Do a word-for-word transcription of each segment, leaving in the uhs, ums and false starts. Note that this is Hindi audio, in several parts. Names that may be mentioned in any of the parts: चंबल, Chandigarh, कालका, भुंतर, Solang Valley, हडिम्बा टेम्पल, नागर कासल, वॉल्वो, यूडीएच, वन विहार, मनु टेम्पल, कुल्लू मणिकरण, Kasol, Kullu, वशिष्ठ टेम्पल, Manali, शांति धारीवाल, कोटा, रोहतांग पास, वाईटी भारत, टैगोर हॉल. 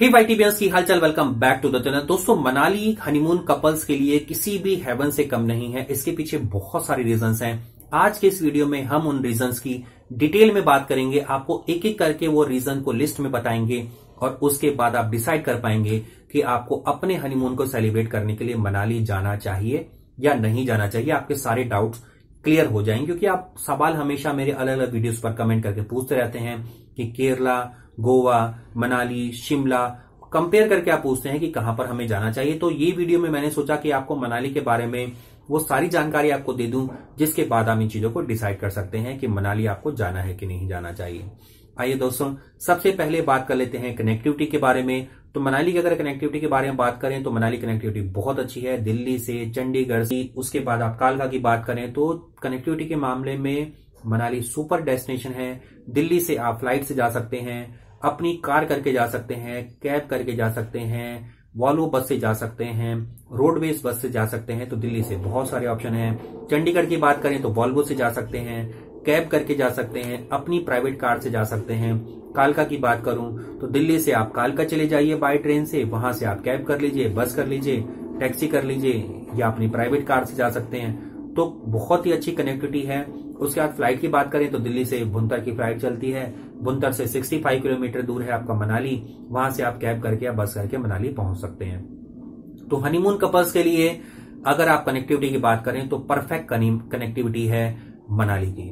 हे hey वाईटीबियंस की हालचाल, welcome back to the channel. दोस्तों, मनाली हनीमून कपल्स के लिए किसी भी हेवन से कम नहीं है। इसके पीछे बहुत सारे रीजंस हैं। आज के इस वीडियो में हम उन रीजंस की डिटेल में बात करेंगे, आपको एक एक करके वो रीजन को लिस्ट में बताएंगे और उसके बाद आप डिसाइड कर पाएंगे कि आपको अपने हनीमून को सेलिब्रेट करने के लिए मनाली जाना चाहिए या नहीं जाना चाहिए। आपके सारे डाउट्स क्लियर हो जाएंगे, क्योंकि आप सवाल हमेशा मेरे अलग अलग वीडियोस पर कमेंट करके पूछते रहते हैं कि केरला, गोवा, मनाली, शिमला कंपेयर करके आप पूछते हैं कि कहां पर हमें जाना चाहिए। तो ये वीडियो में मैंने सोचा कि आपको मनाली के बारे में वो सारी जानकारी आपको दे दूं, जिसके बाद आप इन चीजों को डिसाइड कर सकते हैं कि मनाली आपको जाना है कि नहीं जाना चाहिए। आइए दोस्तों, सबसे पहले बात कर लेते हैं कनेक्टिविटी के बारे में। तो मनाली की अगर कनेक्टिविटी के बारे में बात करें तो मनाली कनेक्टिविटी बहुत अच्छी है, दिल्ली से, चंडीगढ़ से। उसके बाद आप कालका की बात करें तो कनेक्टिविटी के मामले में मनाली सुपर डेस्टिनेशन है। दिल्ली से आप फ्लाइट से जा सकते हैं, अपनी कार करके जा सकते हैं, कैब करके जा सकते हैं, वॉल्वो बस से जा सकते हैं, रोडवेज बस से जा सकते हैं। तो दिल्ली से बहुत सारे ऑप्शन हैं। चंडीगढ़ की बात करें तो वॉल्वो से जा सकते हैं, कैब करके जा सकते हैं, अपनी प्राइवेट कार से जा सकते हैं। कालका की बात करूं तो दिल्ली से आप कालका चले जाइए बाय ट्रेन से, वहां से आप कैब कर लीजिए, बस कर लीजिए, टैक्सी कर लीजिए या अपनी प्राइवेट कार से जा सकते हैं। तो बहुत ही अच्छी कनेक्टिविटी है। उसके बाद फ्लाइट की बात करें तो दिल्ली से भुंतर की फ्लाइट चलती है। भुंतर से पैंसठ किलोमीटर दूर है आपका मनाली, वहां से आप कैब करके या बस करके मनाली पहुंच सकते हैं। तो हनीमून कपल्स के लिए अगर आप कनेक्टिविटी की बात करें तो परफेक्ट कनेक्टिविटी है मनाली की।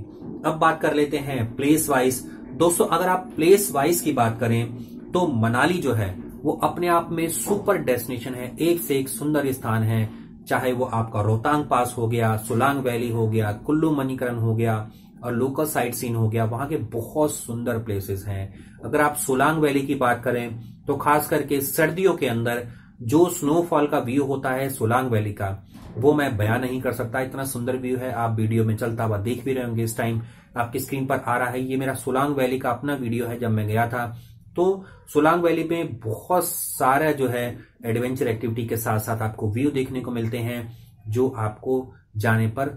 अब बात कर लेते हैं प्लेस वाइज। दोस्तों, अगर आप प्लेस वाइज की बात करें तो मनाली जो है वो अपने आप में सुपर डेस्टिनेशन है। एक से एक सुंदर स्थान है, चाहे वो आपका रोहतांग पास हो गया, सोलांग वैली हो गया, कुल्लू मणिकरण हो गया और लोकल साइट सीन हो गया। वहां के बहुत सुंदर प्लेसेस हैं। अगर आप सोलांग वैली की बात करें तो खास करके सर्दियों के अंदर जो स्नोफॉल का व्यू होता है सोलांग वैली का, वो मैं बयां नहीं कर सकता। इतना सुंदर व्यू है, आप वीडियो में चलता हुआ देख भी रहे होंगे, इस टाइम आपकी स्क्रीन पर आ रहा है। ये मेरा सोलांग वैली का अपना वीडियो है, जब मैं गया था। तो सोलांग वैली में बहुत सारा जो है एडवेंचर एक्टिविटी के साथ साथ आपको व्यू देखने को मिलते हैं, जो आपको जाने पर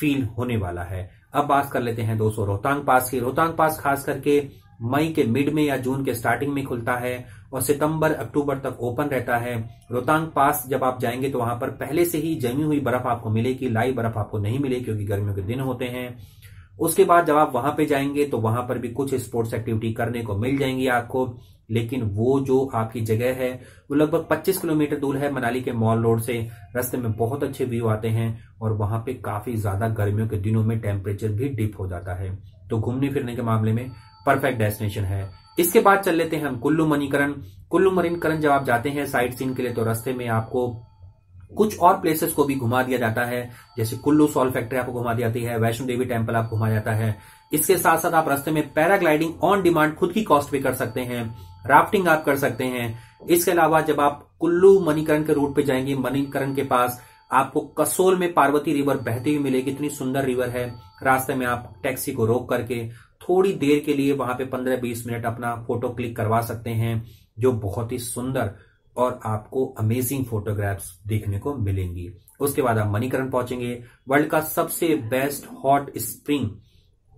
फील होने वाला है। अब बात कर लेते हैं दोस्तों रोहतांग पास की। रोहतांग पास खास करके मई के मिड में या जून के स्टार्टिंग में खुलता है और सितंबर अक्टूबर तक ओपन रहता है। रोहतांग पास जब आप जाएंगे तो वहां पर पहले से ही जमी हुई बर्फ आपको मिलेगी, लाइव बर्फ आपको नहीं मिलेगी क्योंकि गर्मियों के दिन होते हैं। उसके बाद जब आप वहां पे जाएंगे तो वहां पर भी कुछ स्पोर्ट्स एक्टिविटी करने को मिल जाएंगी आपको, लेकिन वो जो आपकी जगह है वो लगभग पच्चीस किलोमीटर दूर है मनाली के मॉल रोड से। रास्ते में बहुत अच्छे व्यू आते हैं और वहां पे काफी ज्यादा गर्मियों के दिनों में टेम्परेचर भी डिप हो जाता है। तो घूमने फिरने के मामले में परफेक्ट डेस्टिनेशन है। इसके बाद चल लेते हैं हम कुल्लू मणिकरण। कुल्लू मणिकरण जब आप जाते हैं साइट सीन के लिए तो रास्ते में आपको कुछ और प्लेसेस को भी घुमा दिया जाता है, जैसे कुल्लू सॉल्ट फैक्ट्री आपको घुमा दी जाती है, वैष्णो देवी टेम्पल आपको घुमा जाता है। इसके साथ साथ आप रास्ते में पैराग्लाइडिंग ऑन डिमांड खुद की कॉस्ट पे कर सकते हैं, राफ्टिंग आप कर सकते हैं। इसके अलावा जब आप कुल्लू मणिकरण के रूट पे जाएंगे, मणिकरण के पास आपको कसोल में पार्वती रिवर बहती हुई मिलेगी। इतनी सुंदर रिवर है। रास्ते में आप टैक्सी को रोक करके थोड़ी देर के लिए वहां पे पंद्रह बीस मिनट अपना फोटो क्लिक करवा सकते हैं, जो बहुत ही सुंदर और आपको अमेजिंग फोटोग्राफ्स देखने को मिलेंगी। उसके बाद आप मणिकरण पहुंचेंगे। वर्ल्ड का सबसे बेस्ट हॉट स्प्रिंग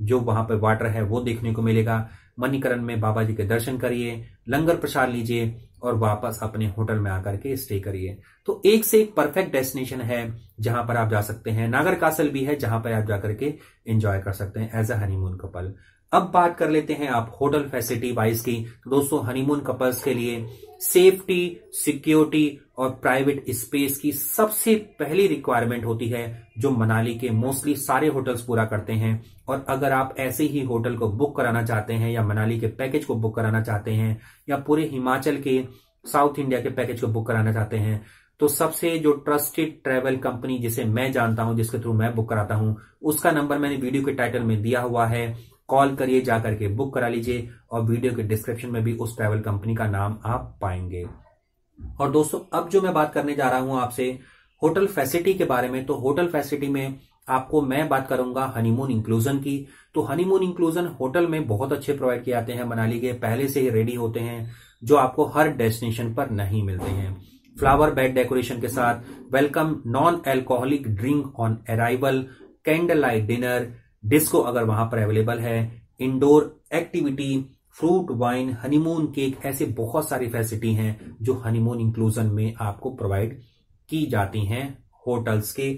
जो वहां पर वाटर है वो देखने को मिलेगा। मणिकरण में बाबा जी के दर्शन करिए, लंगर प्रसाद लीजिए और वापस अपने होटल में आकर के स्टे करिए। तो एक से एक परफेक्ट डेस्टिनेशन है जहां पर आप जा सकते हैं। नागर कासल भी है जहां पर आप जाकर के एंजॉय कर सकते हैं एज अ हनीमून कपल। अब बात कर लेते हैं आप होटल फैसिलिटी वाइज की। दोस्तों, हनीमून कपल्स के लिए सेफ्टी, सिक्योरिटी और प्राइवेट स्पेस की सबसे पहली रिक्वायरमेंट होती है, जो मनाली के मोस्टली सारे होटल्स पूरा करते हैं। और अगर आप ऐसे ही होटल को बुक कराना चाहते हैं या मनाली के पैकेज को बुक कराना चाहते हैं या पूरे हिमाचल के, साउथ इंडिया के पैकेज को बुक कराना चाहते हैं, तो सबसे जो ट्रस्टेड ट्रैवल कंपनी जिसे मैं जानता हूं, जिसके थ्रू मैं बुक कराता हूं, उसका नंबर मैंने वीडियो के टाइटल में दिया हुआ है। कॉल करिए, जाकर के बुक करा लीजिए और वीडियो के डिस्क्रिप्शन में भी उस ट्रैवल कंपनी का नाम आप पाएंगे। और दोस्तों, अब जो मैं बात करने जा रहा हूं आपसे होटल फैसिलिटी के बारे में, तो होटल फैसिलिटी में आपको मैं बात करूंगा हनीमून इंक्लूजन की। तो हनीमून इंक्लूजन होटल में बहुत अच्छे प्रोवाइड किए जाते हैं मनाली के, पहले से ही रेडी होते हैं, जो आपको हर डेस्टिनेशन पर नहीं मिलते हैं। फ्लावर बेड डेकोरेशन के साथ welcome, non alcoholic drink on arrival, candle light dinner, disco अगर वहां पर अवेलेबल है, indoor activity fruit, wine, honeymoon cake, ऐसे बहुत सारी फैसिलिटी हैं जो हनीमून इंक्लूजन में आपको प्रोवाइड की जाती हैं होटल्स के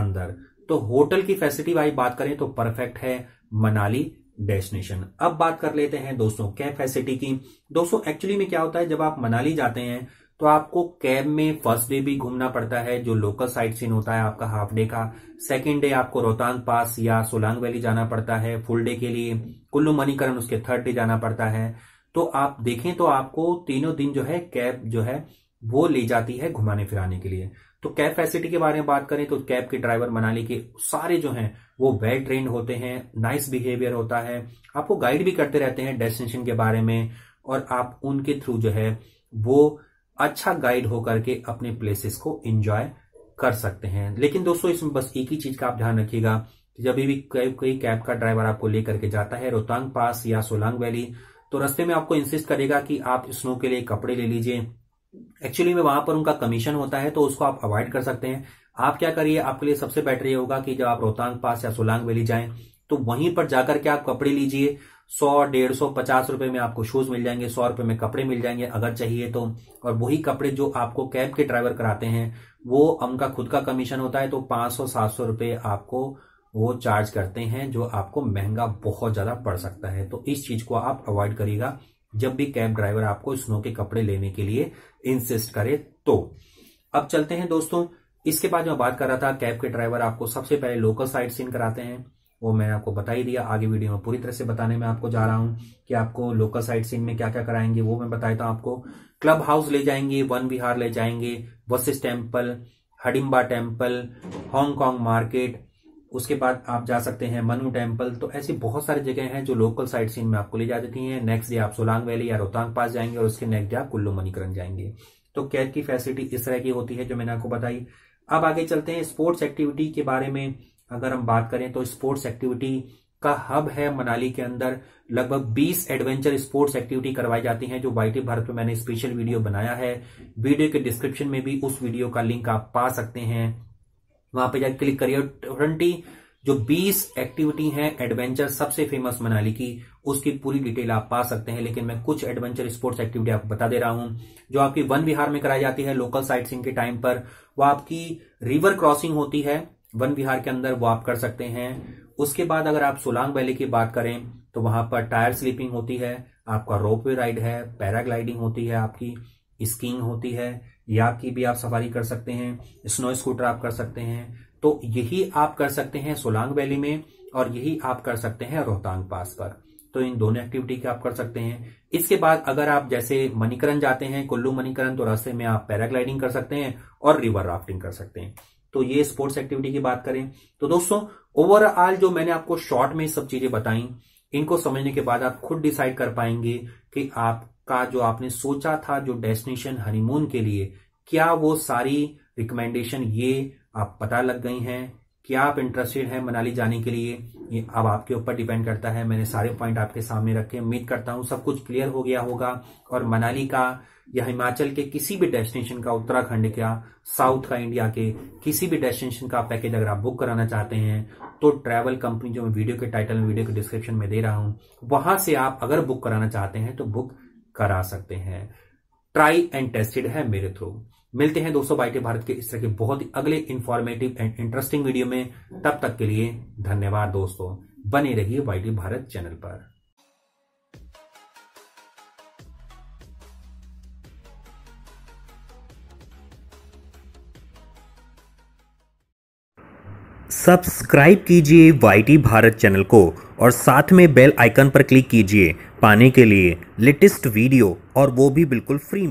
अंदर। तो होटल की फैसिलिटी वाइज बात करें तो परफेक्ट है मनाली डेस्टिनेशन। अब बात कर लेते हैं दोस्तों कैब फैसिलिटी की। दोस्तों एक्चुअली में क्या होता है, जब आप मनाली जाते हैं तो आपको कैब में फर्स्ट डे भी घूमना पड़ता है जो लोकल साइट सीन होता है आपका हाफ डे का। सेकेंड डे आपको रोहतांग पास या सोलांग वैली जाना पड़ता है फुल डे के लिए, कुल्लू मणिकरण उसके थर्ड डे जाना पड़ता है। तो आप देखें तो आपको तीनों दिन जो है कैब जो है वो ले जाती है घुमाने फिराने के लिए। तो कैब फैसिलिटी के बारे में बात करें तो कैब के ड्राइवर मनाली के सारे जो हैं वो वेल ट्रेंड होते हैं, नाइस बिहेवियर होता है, आपको गाइड भी करते रहते हैं डेस्टिनेशन के बारे में और आप उनके थ्रू जो है वो अच्छा गाइड होकर के अपने प्लेसेस को एंजॉय कर सकते हैं। लेकिन दोस्तों इसमें बस एक ही चीज का आप ध्यान रखिएगा, जब भी कोई कैब का ड्राइवर आपको लेकर के जाता है रोहतांग पास या सोलांग वैली तो रास्ते में आपको इंसिस्ट करेगा कि आप स्नो के लिए कपड़े ले लीजिए। एक्चुअली में वहां पर उनका कमीशन होता है तो उसको आप अवॉइड कर सकते हैं। आप क्या करिए, आपके लिए सबसे बेटर ये होगा कि जब आप रोहतांग पास या सोलांग वैली जाएं तो वहीं पर जाकर के आप कपड़े लीजिए। सौ डेढ़ सौ पचास रुपए में आपको शूज मिल जाएंगे, सौ रुपए में कपड़े मिल जाएंगे अगर चाहिए तो। और वही कपड़े जो आपको कैब के ड्राइवर कराते हैं वो उनका खुद का कमीशन होता है तो पांच सौ सात सौ रुपए आपको वो चार्ज करते हैं जो आपको महंगा बहुत ज्यादा पड़ सकता है। तो इस चीज को आप अवॉइड करिएगा जब भी कैब ड्राइवर आपको स्नो के कपड़े लेने के लिए इंसिस्ट करे तो। अब चलते हैं दोस्तों, इसके बाद मैं बात कर रहा था कैब के ड्राइवर आपको सबसे पहले लोकल साइट सीन कराते हैं, वो मैंने आपको बता ही दिया। आगे वीडियो में पूरी तरह से बताने में आपको जा रहा हूं कि आपको लोकल साइट सीन में क्या क्या कराएंगे वो मैं बताता हूं आपको। क्लब हाउस ले जाएंगे, वन विहार ले जाएंगे, वशिष्ठ टेम्पल, हडिम्बा टेम्पल, Hong Kong market, उसके बाद आप जा सकते हैं मनु टेम्पल। तो ऐसी बहुत सारी जगह हैं जो लोकल साइट सीन में आपको ले जा देती हैं। नेक्स्ट डे आप सोलांग वैली या रोहतांग पास जाएंगे और उसके नेक्स्ट डे आप कुल्लू मणिकरण जाएंगे। तो कैब की फैसिलिटी इस तरह की होती है जो मैंने आपको बताई। अब आगे चलते हैं स्पोर्ट्स एक्टिविटी के बारे में। अगर हम बात करें तो स्पोर्ट्स एक्टिविटी का हब है मनाली के अंदर। लगभग बीस एडवेंचर स्पोर्ट्स एक्टिविटी करवाई जाती हैं जो वाई टी भारत में मैंने स्पेशल वीडियो बनाया है। वीडियो के डिस्क्रिप्शन में भी उस वीडियो का लिंक आप पा सकते हैं, वहां पे जाकर क्लिक करिए। ट्वेंटी जो बीस एक्टिविटी हैं एडवेंचर सबसे फेमस मनाली की, उसकी पूरी डिटेल आप पा सकते हैं। लेकिन मैं कुछ एडवेंचर स्पोर्ट्स एक्टिविटी आपको बता दे रहा हूं जो आपकी वन विहार में कराई जाती है लोकल साइट सीन के टाइम पर। वो आपकी रिवर क्रॉसिंग होती है वन विहार के अंदर, वो आप कर सकते हैं। उसके बाद अगर आप सोलांग वैली की बात करें तो वहां पर टायर स्लीपिंग होती है, आपका रोपवे राइड है, पैराग्लाइडिंग होती है, आपकी स्कीइंग होती है, याक की भी आप सवारी कर सकते हैं, स्नो स्कूटर आप कर सकते हैं। तो यही आप कर सकते हैं सोलांग वैली में और यही आप कर सकते हैं रोहतांग पास पर। तो इन दोनों एक्टिविटी के आप कर सकते हैं। इसके बाद अगर आप जैसे मणिकरण जाते हैं कुल्लू मणिकरण तो रास्ते में आप पैराग्लाइडिंग कर सकते हैं और रिवर राफ्टिंग कर सकते हैं। तो ये स्पोर्ट्स एक्टिविटी की बात करें तो दोस्तों ओवरऑल जो मैंने आपको शॉर्ट में सब चीजें बताई, इनको समझने के बाद आप खुद डिसाइड कर पाएंगे कि आपका जो आपने सोचा था जो डेस्टिनेशन हनीमून के लिए, क्या वो सारी रिकमेंडेशन ये आप पता लग गई हैं, क्या आप इंटरेस्टेड हैं मनाली जाने के लिए। ये अब आपके ऊपर डिपेंड करता है। मैंने सारे पॉइंट आपके सामने रखे, उम्मीद करता हूं सब कुछ क्लियर हो गया होगा और मनाली का या हिमाचल के किसी भी डेस्टिनेशन का, उत्तराखंड का, साउथ का, इंडिया के किसी भी डेस्टिनेशन का पैकेज अगर आप बुक कराना चाहते हैं तो ट्रैवल कंपनी जो मैं वीडियो के टाइटल में, वीडियो के डिस्क्रिप्शन में दे रहा हूं, वहां से आप अगर बुक कराना चाहते हैं तो बुक करा सकते हैं। ट्राई एंड टेस्टेड है मेरे थ्रू। मिलते हैं दोस्तों वाईटी भारत के इस तरह के बहुत ही अगले इंफॉर्मेटिव एंड इंटरेस्टिंग वीडियो में। तब तक के लिए धन्यवाद दोस्तों, बने रहिए वाईटी भारत चैनल पर। सब्सक्राइब कीजिए वाईटी भारत चैनल को और साथ में बेल आइकन पर क्लिक कीजिए पाने के लिए लेटेस्ट वीडियो, और वो भी बिल्कुल फ्री।